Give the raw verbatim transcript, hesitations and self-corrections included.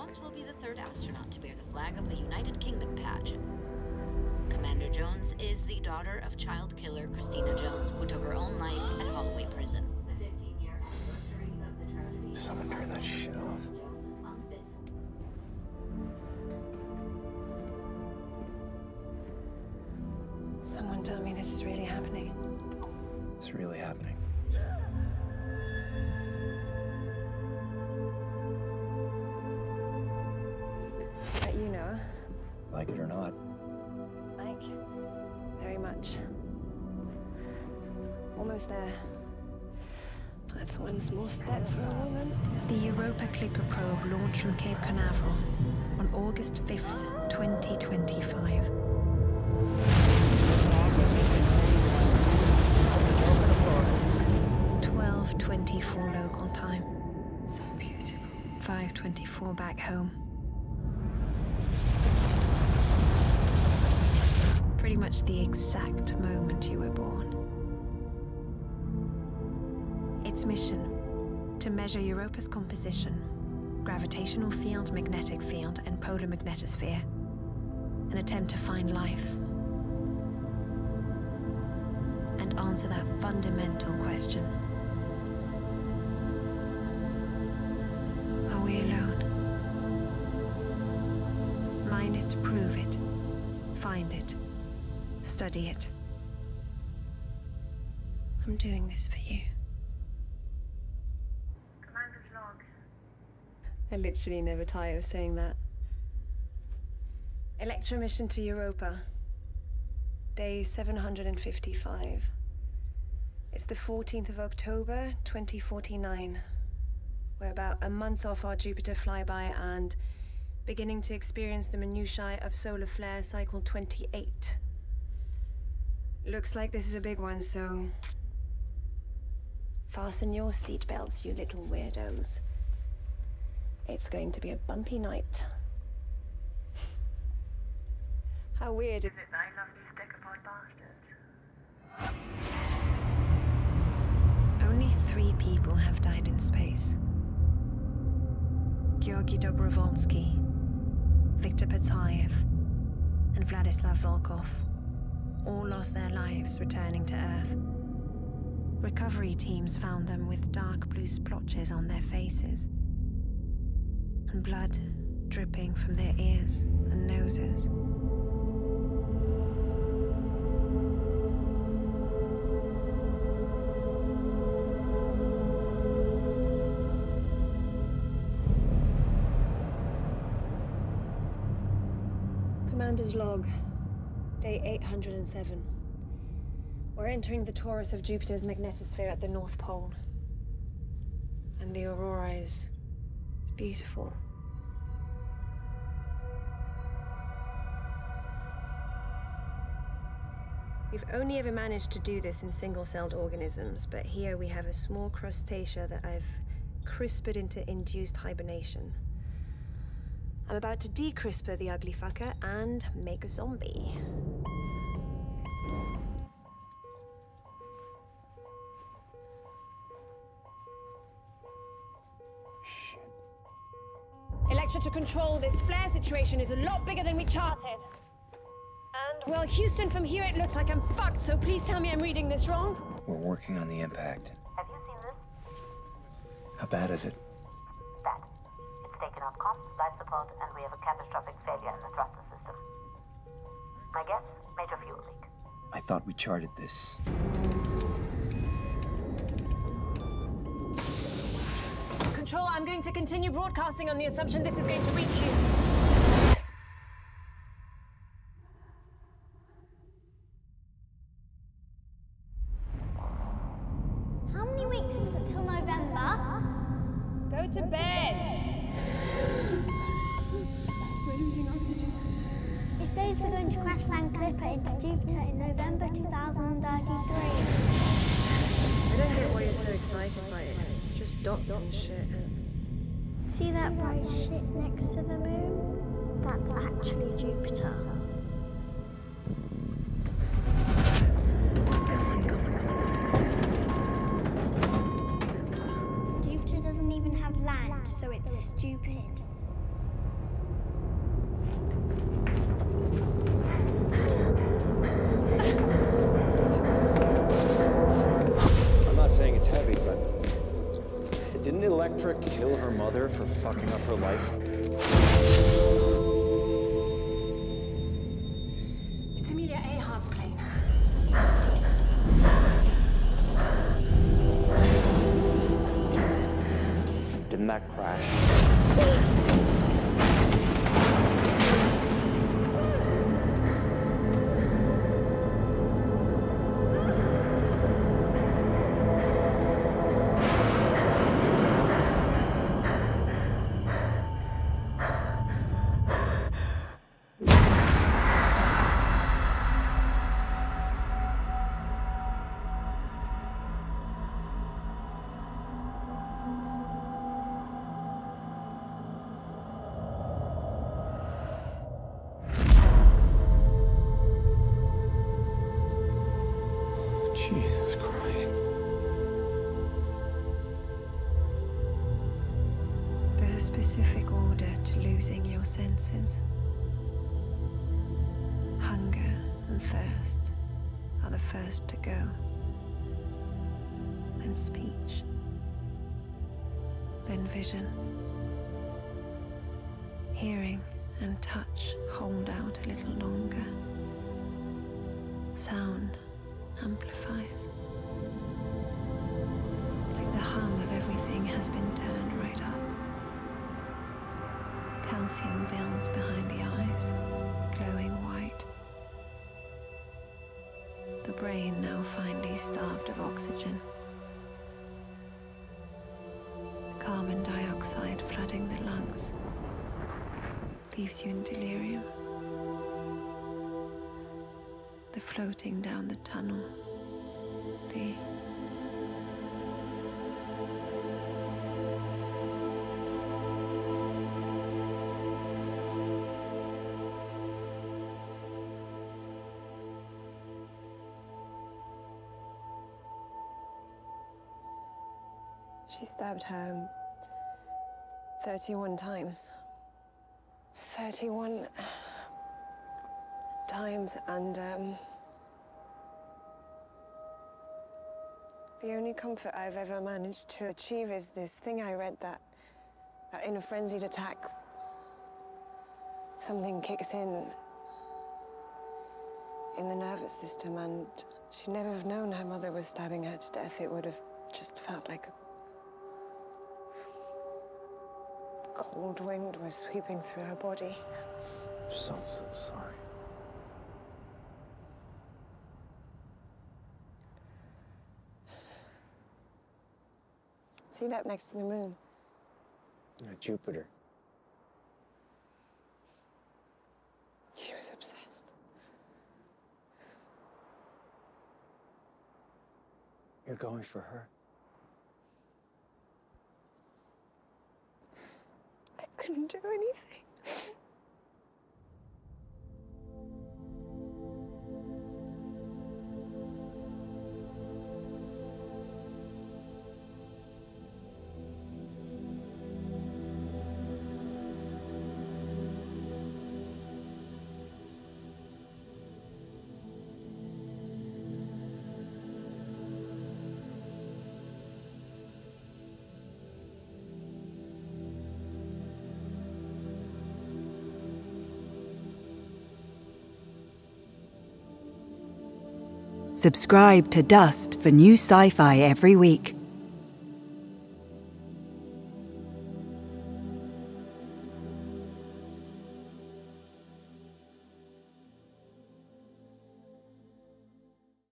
Jones will be the third astronaut to bear the flag of the United Kingdom pageant. Commander Jones is the daughter of child killer Christina Jones, who took her own life at Holloway Prison. The fifteen-year anniversary of the tragedy. Someone turn that shit off. Someone tell me this is really happening. It's really happening. But you know. Like it or not. Like it very much. Almost there. That's one small step for a woman. The Europa Clipper probe launched from Cape Canaveral on August fifth, twenty twenty-five. twelve twenty-four local time. So beautiful. five twenty-four back home. Pretty much the exact moment you were born. Its mission, to measure Europa's composition, gravitational field, magnetic field, and polar magnetosphere. An attempt to find life. And answer that fundamental question. Are we alone? Mine is to prove it, find it, study it. I'm doing this for you. Commander's log. I literally never tire of saying that. Electro mission to Europa. Day seven hundred fifty-five. It's the fourteenth of October, twenty forty-nine. We're about a month off our Jupiter flyby and beginning to experience the minutiae of solar flare cycle twenty-eight. Looks like this is a big one, so fasten your seatbelts, you little weirdos. It's going to be a bumpy night. How weird is it that I love these decapod bastards? Only three people have died in space. Georgi Dobrovolsky, Viktor Patsayev, and Vladislav Volkov all lost their lives returning to Earth. Recovery teams found them with dark blue splotches on their faces and blood dripping from their ears and noses. Commander's log, day eight hundred seven. We're entering the torus of Jupiter's magnetosphere at the North Pole. And the aurora is beautiful. We've only ever managed to do this in single-celled organisms, but here we have a small crustacea that I've crisped into induced hibernation. I'm about to decrisper the ugly fucker and make a zombie. Shit. Electra to control, this flare situation is a lot bigger than we charted. And well, Houston, from here it looks like I'm fucked, so please tell me I'm reading this wrong. We're working on the impact. Have you seen this? How bad is it? Taken up comms, life support, and we have a catastrophic failure in the thruster system. My guess, major fuel leak. I thought we charted this. Control, I'm going to continue broadcasting on the assumption this is going to reach you. How many weeks is it till November? Go to bed. We're losing oxygen. It says we're going to crash land Clipper into Jupiter in November two thousand thirty-three. I don't get why you're so excited by it. It's just dots and shit. See that bright shit next to the moon? That's actually Jupiter. Jupiter doesn't even have land, so it's stupid. ever kill her mother for fucking up her life? It's Amelia Earhart's plane. Didn't that crash? Specific order to losing your senses. Hunger and thirst are the first to go, and speech, then vision. Hearing and touch hold out a little longer. Sound amplifies, like the hum of everything has been turned right up. Calcium builds behind the eyes, glowing white. The brain now finally starved of oxygen. Carbon dioxide flooding the lungs leaves you in delirium. The floating down the tunnel, the She stabbed her thirty-one times. thirty-one times, and um, the only comfort I've ever managed to achieve is this thing I read that, that in a frenzied attack, something kicks in in the nervous system, and she'd never have known her mother was stabbing her to death. It would have just felt like a cold wind was sweeping through her body. I'm so, so sorry. See that next to the moon? Yeah, Jupiter. She was obsessed. You're going for her? Couldn't do anything. Subscribe to Dust for new sci-fi every week.